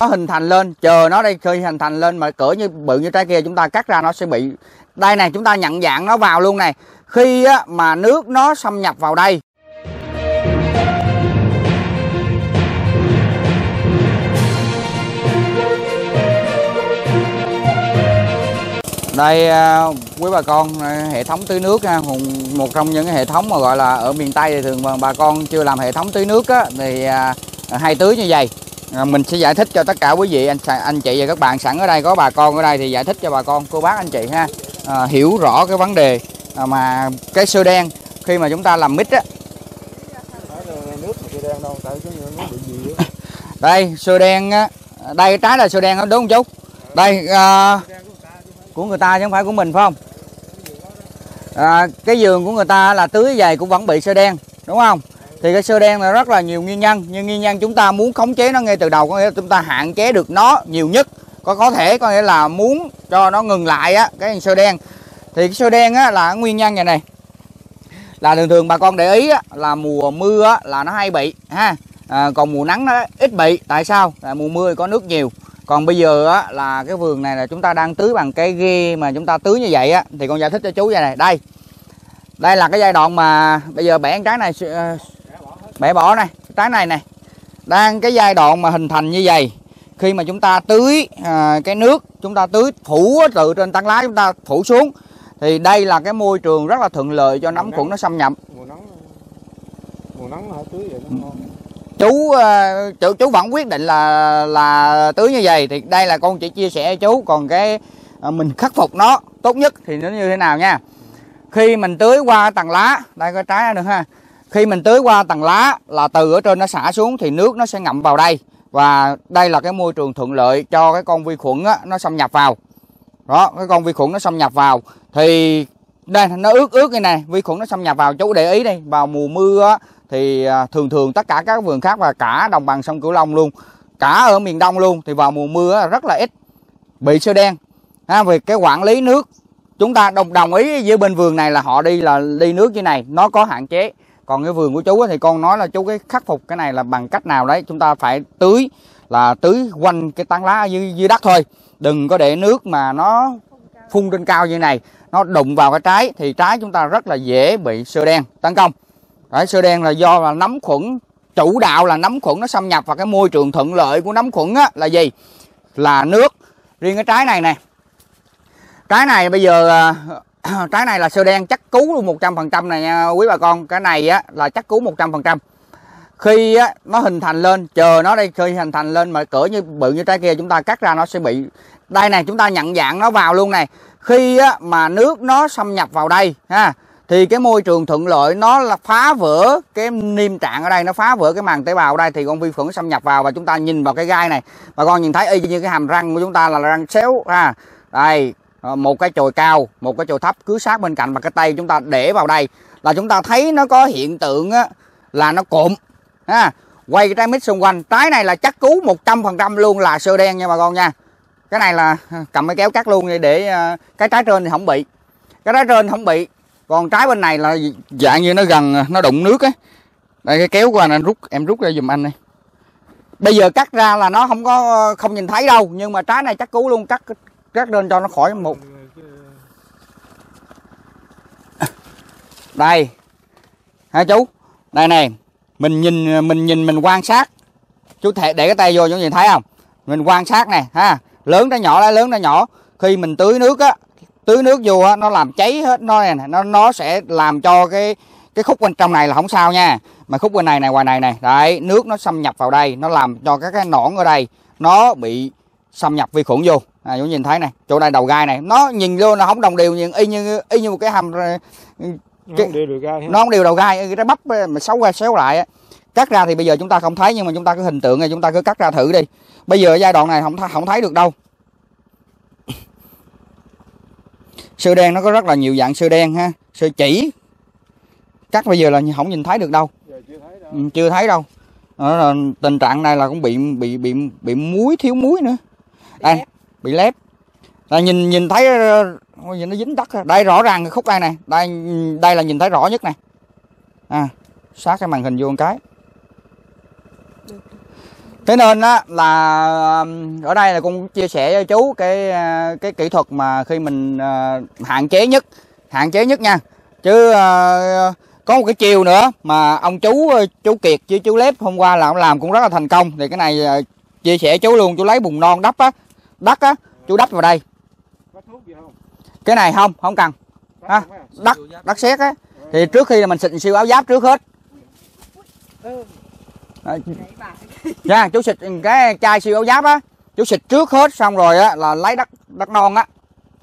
nó hình thành lên, chờ nó đây khi hình thành lên mà cỡ như bự như trái kia chúng ta cắt ra nó sẽ bị đây này, chúng ta nhận dạng nó vào luôn này. Khi á, mà nước nó xâm nhập vào đây đây quý bà con, hệ thống tưới nước ha, một trong những hệ thống mà gọi là ở miền Tây thì thường bà con chưa làm hệ thống tưới nước á, thì hay tưới như vậy. Mình sẽ giải thích cho tất cả quý vị anh chị và các bạn sẵn ở đây, có bà con ở đây thì giải thích cho bà con cô bác anh chị ha, hiểu rõ cái vấn đề mà cái sơ đen khi mà chúng ta làm mít á. Đây sơ đen á, đây trái là sơ đen đó, đúng không chú? Đây của người ta chứ không phải của mình phải không? Cái vườn của người ta là tưới dày cũng vẫn bị sơ đen đúng không? Thì cái sơ đen là rất là nhiều nguyên nhân, nhưng nguyên nhân chúng ta muốn khống chế nó ngay từ đầu, có nghĩa là chúng ta hạn chế được nó nhiều nhất có thể, có nghĩa là muốn cho nó ngừng lại á, cái sơ đen. Thì cái sơ đen á, là nguyên nhân này này là thường thường bà con để ý á, là mùa mưa á, là nó hay bị ha, còn mùa nắng nó ít bị. Tại sao? Tại mùa mưa thì có nước nhiều. Còn bây giờ á, là cái vườn này là chúng ta đang tưới bằng cái ghe mà chúng ta tưới như vậy á, thì con giải thích cho chú vậy này. Đây đây là cái giai đoạn mà bây giờ bẻ trái này, bẻ bỏ này, trái này này đang cái giai đoạn mà hình thành như vậy. Khi mà chúng ta tưới cái nước chúng ta tưới phủ từ trên tán lá chúng ta phủ xuống, thì đây là cái môi trường rất là thuận lợi cho nấm khuẩn nó xâm nhập. Mùa nắng tưới vậy nó ngon. Chú vẫn quyết định là tưới như vậy. Thì đây là con chỉ chia sẻ chú, còn cái mình khắc phục nó tốt nhất thì nó như thế nào nha. Khi mình tưới qua tầng lá, đây có trái nữa ha. Khi mình tưới qua tầng lá là từ ở trên nó xả xuống thì nước nó sẽ ngậm vào đây, và đây là cái môi trường thuận lợi cho cái con vi khuẩn á, nó xâm nhập vào. Đó, cái con vi khuẩn nó xâm nhập vào thì đây nó ướt như này, vi khuẩn nó xâm nhập vào. Chú để ý đi, vào mùa mưa á, thì thường thường tất cả các vườn khác và cả đồng bằng sông Cửu Long luôn, cả ở miền Đông luôn, thì vào mùa mưa rất là ít bị sơ đen ha. Về cái quản lý nước chúng ta đồng ý với bên vườn này là họ đi nước như này nó có hạn chế. Còn cái vườn của chú thì con nói là chú cái khắc phục cái này là bằng cách nào đấy, chúng ta phải tưới là tưới quanh cái tán lá dưới đất thôi, đừng có để nước mà nó phun trên cao như này, nó đụng vào cái trái thì trái chúng ta rất là dễ bị sơ đen tấn công. Đấy, sơ đen là do là nấm khuẩn, chủ đạo là nấm khuẩn nó xâm nhập vào. Cái môi trường thuận lợi của nấm khuẩn á, là gì? Là nước. Riêng cái trái này nè, trái này bây giờ trái này là sơ đen chắc cứu luôn 100% này nha quý bà con. Cái này á, là chắc cứu 100%. Khi á, nó hình thành lên, chờ nó đây khi hình thành lên mà cỡ như bự như trái kia chúng ta cắt ra nó sẽ bị đây này, chúng ta nhận dạng nó vào luôn này. Khi á, mà nước nó xâm nhập vào đây ha, thì cái môi trường thuận lợi nó là phá vỡ cái niêm trạng ở đây, nó phá vỡ cái màng tế bào ở đây, thì con vi khuẩn xâm nhập vào. Và chúng ta nhìn vào cái gai này, bà con nhìn thấy y như cái hàm răng của chúng ta là răng xéo ha. Đây, một cái chồi cao, một cái chồi thấp cứ sát bên cạnh, và cái tay chúng ta để vào đây là chúng ta thấy nó có hiện tượng á, là nó cộm ha, quay cái trái mít xung quanh. Trái này là chắc cứu 100% luôn là sơ đen nha bà con nha. Cái này là cầm cái kéo cắt luôn để cái trái trên thì không bị, cái trái trên không bị. Còn trái bên này là dạng như nó gần, nó đụng nước ấy. Đây cái kéo qua, em rút ra giùm anh đây. Bây giờ cắt ra là nó không nhìn thấy đâu, nhưng mà trái này chắc cứu luôn, cắt lên cho nó khỏi một. Đây. Hả chú? Đây này, mình quan sát. Chú để cái tay vô chú nhìn thấy không? Mình quan sát nè ha, lớn ra nhỏ, lớn ra nhỏ. Khi mình tưới nước á, tưới nước vô á, nó làm cháy hết nó này, nó sẽ làm cho cái khúc bên trong này là không sao nha, mà khúc bên này này, ngoài này này, đấy, nước nó xâm nhập vào đây, nó làm cho cái nõn ở đây nó bị xâm nhập vi khuẩn vô. À, chú nhìn thấy này, chỗ đây đầu gai này, nó nhìn vô nó không đồng đều, nhưng y như một cái hàm nó không đều đầu gai, cái bắp mà xéo lại á. Cắt ra thì bây giờ chúng ta không thấy, nhưng mà chúng ta cứ hình tượng này, chúng ta cứ cắt ra thử đi. Bây giờ giai đoạn này không thấy được đâu. Sơ đen nó có rất là nhiều dạng sơ đen ha, sơ chỉ. Cắt bây giờ là không nhìn thấy được đâu. Chưa thấy đâu. Đó, tình trạng này là cũng bị muối, thiếu muối nữa. Đây, bị lép. Đây, nhìn thấy nhìn nó dính đất. Đây rõ ràng cái khúc đây này, đây là nhìn thấy rõ nhất này. À, sát cái màn hình vô một cái. Thế nên á là ở đây là con chia sẻ cho chú cái kỹ thuật mà khi mình hạn chế nhất nha. Chứ có một cái chiều nữa mà ông chú Kiệt với chú Lép hôm qua là ông làm cũng rất là thành công, thì cái này chia sẻ chú luôn. Chú lấy bùn non đắp á, đất á, chú đắp vào đây. Có thuốc gì không? Cái này không cần. Ha, đất sét á thì trước khi là mình xịt siêu áo giáp trước hết. Nha, chú xịt cái chai siêu áo giáp á, chú xịt trước hết, xong rồi á là lấy đất non á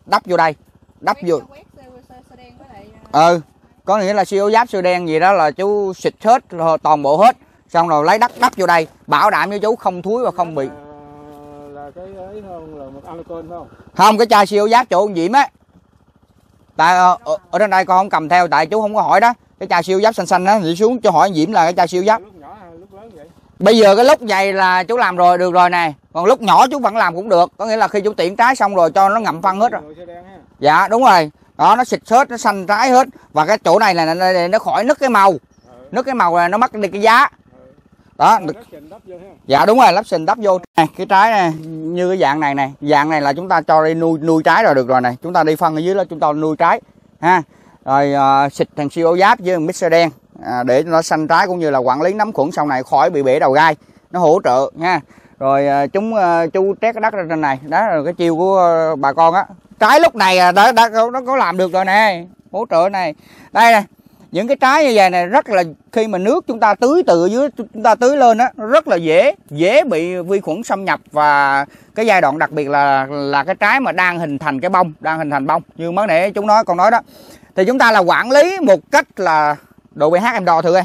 đắp vô đây, đắp vô. Ừ, có nghĩa là siêu áo giáp siêu đen gì đó là chú xịt hết toàn bộ hết, xong rồi lấy đất đắp vô đây, bảo đảm với chú không thúi và không bị. Là cái ấy hơn là một alcohol không? Không, cái chai siêu áo giáp chỗ ông Diễm á. Tại ở trên đây con không cầm theo, tại chú không có hỏi đó. Cái chai siêu giáp xanh xanh á, thì xuống cho hỏi anh Diễm là cái chai siêu giáp. Lúc nhỏ hay lúc lớn vậy? Bây giờ cái lúc vậy là chú làm rồi, được rồi nè. Còn lúc nhỏ chú vẫn làm cũng được, có nghĩa là khi chú tiện trái xong rồi cho nó ngậm phân hết rồi. Dạ đúng rồi. Đó, nó xịt hết, nó xanh trái hết. Và cái chỗ này là nó khỏi nứt cái màu. Nứt cái màu là nó mất đi cái giá. Đó. Dạ đúng rồi, lắp sình đắp vô. Này, cái trái này như cái dạng này nè, dạng này là chúng ta cho đi nuôi trái rồi, được rồi này. Chúng ta đi phân ở dưới đó chúng ta nuôi trái ha. Rồi xịt thằng siêu áo giáp với mixer đen để nó xanh trái, cũng như là quản lý nấm khuẩn sau này khỏi bị bể đầu gai, nó hỗ trợ nha. Rồi chú trét cái đất ra trên này, đó là cái chiêu của bà con á. Trái lúc này đã nó có làm được rồi nè, hỗ trợ này. Đây nè, những cái trái như vậy này rất là, khi mà nước chúng ta tưới từ dưới chúng ta tưới lên á, rất là dễ bị vi khuẩn xâm nhập. Và cái giai đoạn đặc biệt là cái trái mà đang hình thành cái bông, đang hình thành bông như mới nãy con nói đó, thì chúng ta là quản lý một cách là độ pH em đo thử coi.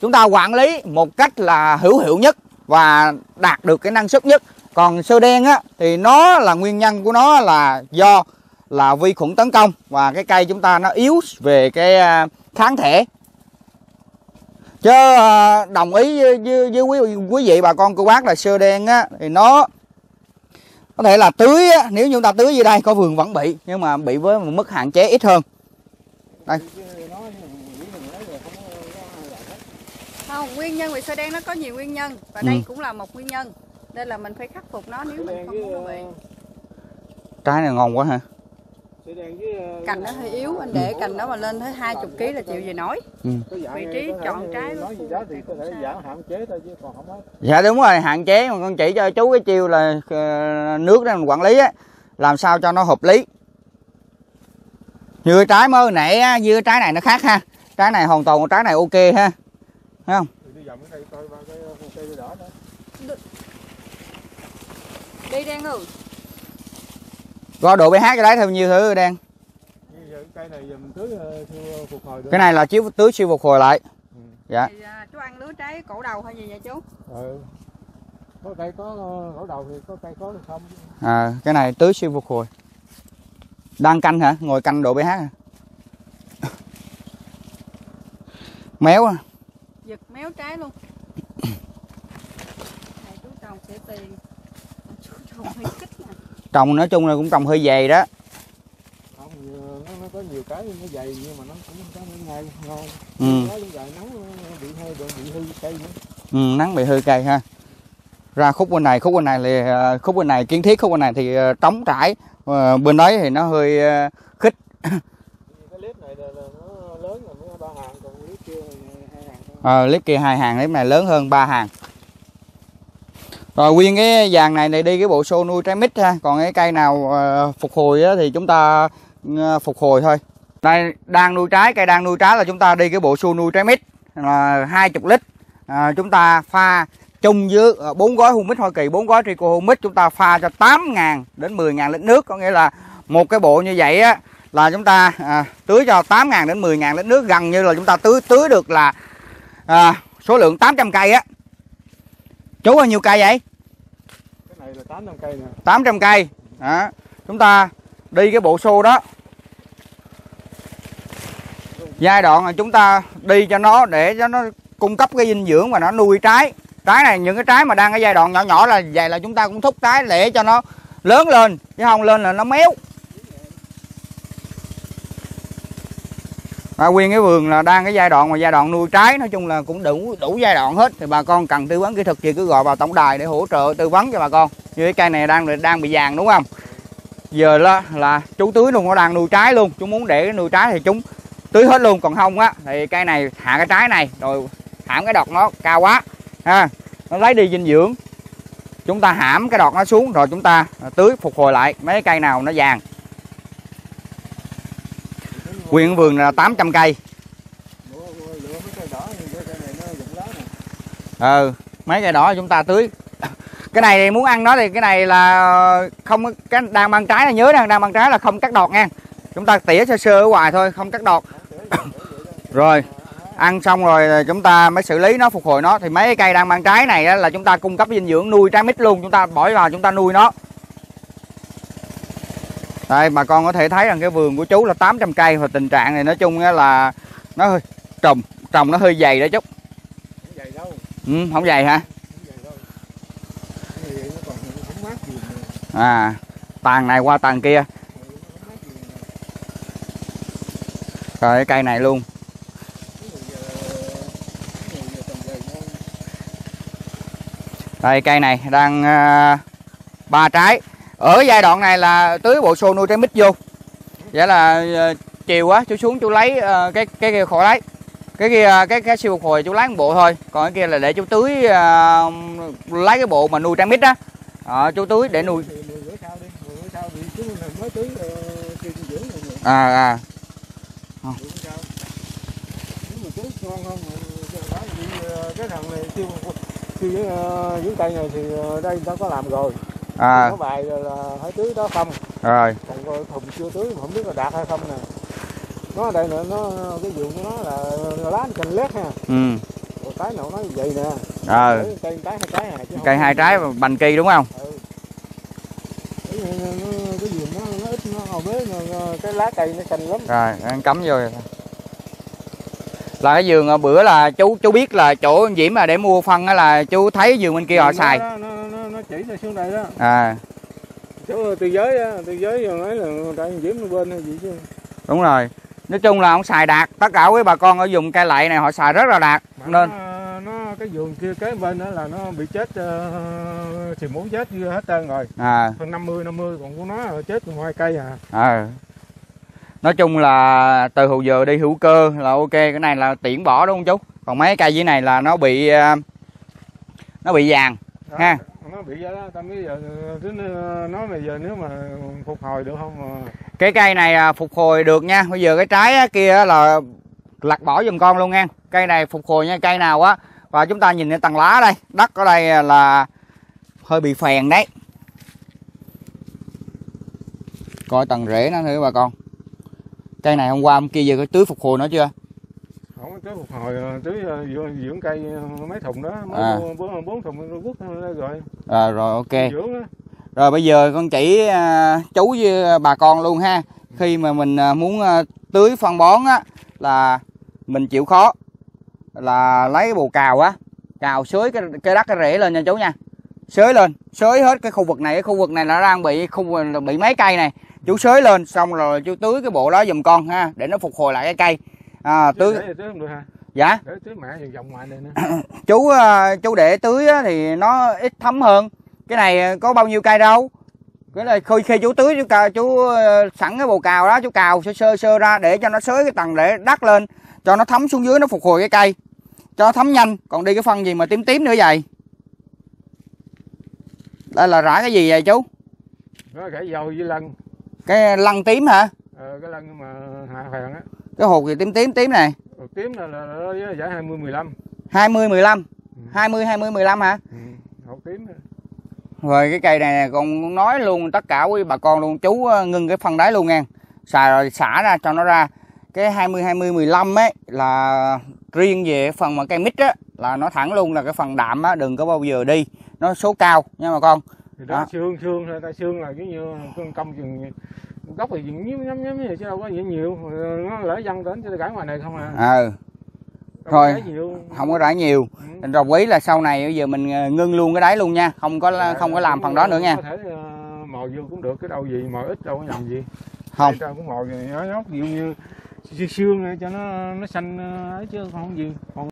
Chúng ta quản lý một cách là hữu hiệu nhất và đạt được cái năng suất nhất. Còn sơ đen á thì nó là nguyên nhân của nó là do là vi khuẩn tấn công, và cái cây chúng ta nó yếu về cái kháng thể. Chứ đồng ý với quý vị bà con cô bác là sơ đen á thì nó có thể là tưới á, nếu như chúng ta tưới dưới đây có vườn vẫn bị, nhưng mà bị với một mức hạn chế ít hơn. Đây. Không, nguyên nhân vì sơ đen nó có nhiều nguyên nhân và đây cũng là một nguyên nhân, nên là mình phải khắc phục nó nếu mình không muốn bị. Trái này ngon quá hả? Cành nó hơi yếu, anh để cành đó mà lên tới 20 kg là chịu gì nói. Vị trí chọn trái nói gì đó thì có thể giảm hạn chế thôi chứ còn không hết. Dạ đúng rồi, hạn chế. Mà con chỉ cho chú cái chiêu là nước đó mình quản lý á, làm sao cho nó hợp lý. Như trái mới nãy á, như trái này nó khác ha. Trái này hoàn toàn, trái này ok ha. Thấy không? Đi đen rồi. Go độ pH cái đấy theo nhiêu thứ đen. Cái này là chiếu tưới siêu phục hồi lại. Ừ. Dạ. Thì, chú ăn lứa trái cổ đầu hay gì vậy chú? Ừ. Có cây có cổ đầu thì có cây có được không? À, cái này tưới siêu phục hồi. Đang canh hả? Ngồi canh độ pH hả? Méo à. Giật méo trái luôn. Này chú trồng sẽ tiền. Chú trồng hơi kích nè. Trồng nói chung là cũng trồng hơi dày đó. Không, nó có nhiều cái nó dày nhưng mà nó cũng có ngay ngon. Có những loại nắng bị hư cây nữa. Ừ, nắng bị hư cây ha. Ra khúc bên này kiến thiết, khúc bên này thì trống trải, bên đấy thì nó hơi khít. Cái clip này là nó lớn rồi, nó 3 hàng, còn clip kia 2 hàng. Clip kia 2 hàng, clip này lớn hơn 3 hàng. Rồi nguyên cái vàng này đi cái bộ xô nuôi trái mít ha. Còn cái cây nào phục hồi á, thì chúng ta phục hồi thôi. Đây đang nuôi trái, cây đang nuôi trái là chúng ta đi cái bộ xô nuôi trái mít là 20 lít. Chúng ta pha chung với 4 gói humic Hoa Kỳ, 4 gói trico humic, chúng ta pha cho 8.000 đến 10.000 lít nước. Có nghĩa là một cái bộ như vậy á, là chúng ta tưới cho 8.000 đến 10.000 lít nước, gần như là chúng ta tưới được là số lượng 800 cây á. Chú bao nhiêu cây vậy? Cái này là 800 cây nè. 800 cây. Đó. Chúng ta đi cái bộ xô đó. Giai đoạn là chúng ta đi cho nó để cho nó cung cấp cái dinh dưỡng và nó nuôi trái. Trái này những cái trái mà đang ở giai đoạn nhỏ là vậy là chúng ta cũng thúc trái để cho nó lớn lên, chứ không lên là nó méo. Nguyên cái vườn là đang cái giai đoạn mà giai đoạn nuôi trái, nói chung là cũng đủ giai đoạn hết. Thì bà con cần tư vấn kỹ thuật thì cứ gọi vào tổng đài để hỗ trợ tư vấn cho bà con. Như cái cây này đang bị vàng đúng không? Giờ là chú tưới luôn, nó đang nuôi trái luôn. Chú muốn để nuôi trái thì chúng tưới hết luôn, còn không á thì cây này hạ cái trái này rồi hãm cái đọt nó cao quá ha, nó lấy đi dinh dưỡng. Chúng ta hãm cái đọt nó xuống rồi chúng ta tưới phục hồi lại mấy cây nào nó vàng. Quyện vườn là 800 cây. Mấy cây đỏ chúng ta tưới. Cái này thì muốn ăn nó thì cái này là không, cái đang mang trái là nhớ đang mang trái là không cắt đọt nha. Chúng ta tỉa sơ sơ ở ngoài thôi, không cắt đọt. Rồi ăn xong rồi chúng ta mới xử lý nó, phục hồi nó. Thì mấy cái cây đang mang trái này là chúng ta cung cấp dinh dưỡng nuôi trái mít luôn, chúng ta bỏ vào chúng ta nuôi nó. Đây bà con có thể thấy rằng cái vườn của chú là 800 cây và tình trạng này nói chung là nó hơi trồng nó hơi dày đó chút. Không dày đâu. Ừ, không dày hả? Không dày đâu. Cái này nó còn không mát gì nữa. À, tàn này qua tàn kia. Rồi cái cây này luôn. Đây cây này đang ba trái. Ở giai đoạn này là tưới bộ xô nuôi trái mít vô. Vậy là chiều quá chú xuống chú lấy cái kia khỏi lấy. Cái kia cái siêu phục hồi chú lấy một bộ thôi. Còn cái kia là để chú tưới lấy cái bộ mà nuôi trái mít đó. Chú tưới để nuôi. Cái thằng này những cây này thì đây người ta có làm rồi. Có bài là phải tưới đó không. Rồi. Còn thùng chưa tưới không biết là đạt hay không nè. Nó ở đây là nó cái vườn của nó là lá cành lét ha. Ừ. Rồi cái nào nó như vậy nè. Cây trái hai trái à. Cây hai trái và bành kỳ đúng không? Ừ. Cái vườn nó ít nó hầu bế cái lá cây nó xanh lắm. Rồi, ăn cắm vô rồi. Là cái vườn bữa là chú biết là chỗ anh Diễm là để mua phân là chú thấy vườn bên kia họ xài. Nó chỉ ra xuống đây đó. Chỗ từ giới rồi nói là tại Diễm bên hay gì chứ. Đúng rồi. Nói chung là ông xài đạt, tất cả quý bà con ở vùng cây lậy này họ xài rất là đạt. Mà nên nó cái vườn kia kế bên đó là nó bị chết thì muốn chết hết trơn rồi. Phần 50 còn của nó chết còn hai cây à. Nói chung là từ hữu giờ đi hữu cơ là ok, cái này là tiễn bỏ đúng không chú? Còn mấy cây dưới này là nó bị vàng đó, ha. Nó bị vậy đó, tao mới giờ nói bây giờ nếu mà phục hồi được không? Cái cây này phục hồi được nha. Bây giờ cái trái kia là lặt bỏ giùm con luôn nha. Cây này phục hồi nha, cây nào á. Và chúng ta nhìn cái tầng lá đây, đất ở đây là hơi bị phèn đấy. Coi tầng rễ nó thử bà con. Cây này hôm qua hôm kia giờ có tưới phục hồi nó chưa? Không, tưới phục hồi, tưới dưỡng cây mấy thùng đó, bốn thùng quốc rồi. Rồi ok. Rồi bây giờ con chỉ chú với bà con luôn ha. Khi mà mình muốn tưới phân bón á là mình chịu khó là lấy cái bồ cào á, cào xới cái đất cái rễ lên nha chú nha. Xới lên, xới hết cái khu vực này, cái khu vực này nó đang bị bị mấy cây này. Chú xới lên xong rồi chú tưới cái bộ đó giùm con ha, để nó phục hồi lại cái cây. Tưới không được hả? Dạ. Để tưới mã vòng ngoài này nữa. Chú để tưới thì nó ít thấm hơn. Cái này có bao nhiêu cây đâu. Cái này khi chú tưới chú sẵn cái bồ cào đó, chú cào sơ ra để cho nó xới cái tầng để đất lên, cho nó thấm xuống dưới nó phục hồi cái cây. Cho nó thấm nhanh, còn đi cái phân gì mà tím nữa vậy. Đây là rải cái gì vậy chú? Nó rải dầu với lân. Cái lăng tím hả? Cái lăng mà hạ hoàng á. Cái hột gì tím này. Hột tím là giải 20-15. 20-15. 20-20-15 hả? Ừ, hột tím. Rồi cái cây này con nói luôn tất cả quý bà con luôn, chú ngưng cái phân đáy luôn nha. Xài rồi xả ra cho nó ra. Cái 20-20-15 ấy là riêng về phần mà cây mít á là nó thẳng luôn, là cái phần đạm á đừng có bao giờ đi. Nó số cao nha bà con. Thì đó xương thôi, ta xương là cái như con công chừng gốc thì nhắm vậy chứ đâu có gì nhiều, nó lỡ văng đến cho rải ngoài này không à. Thôi không có rải nhiều. Rồi quý là sau này bây giờ mình ngưng luôn cái đấy luôn nha, không có làm phần đó nữa nha. Có thể mò vô cũng được, cái đâu gì mò ít đâu có nhầm gì. Không. Tao cũng mò nhót như xương để cho nó xanh ấy chứ không gì. Còn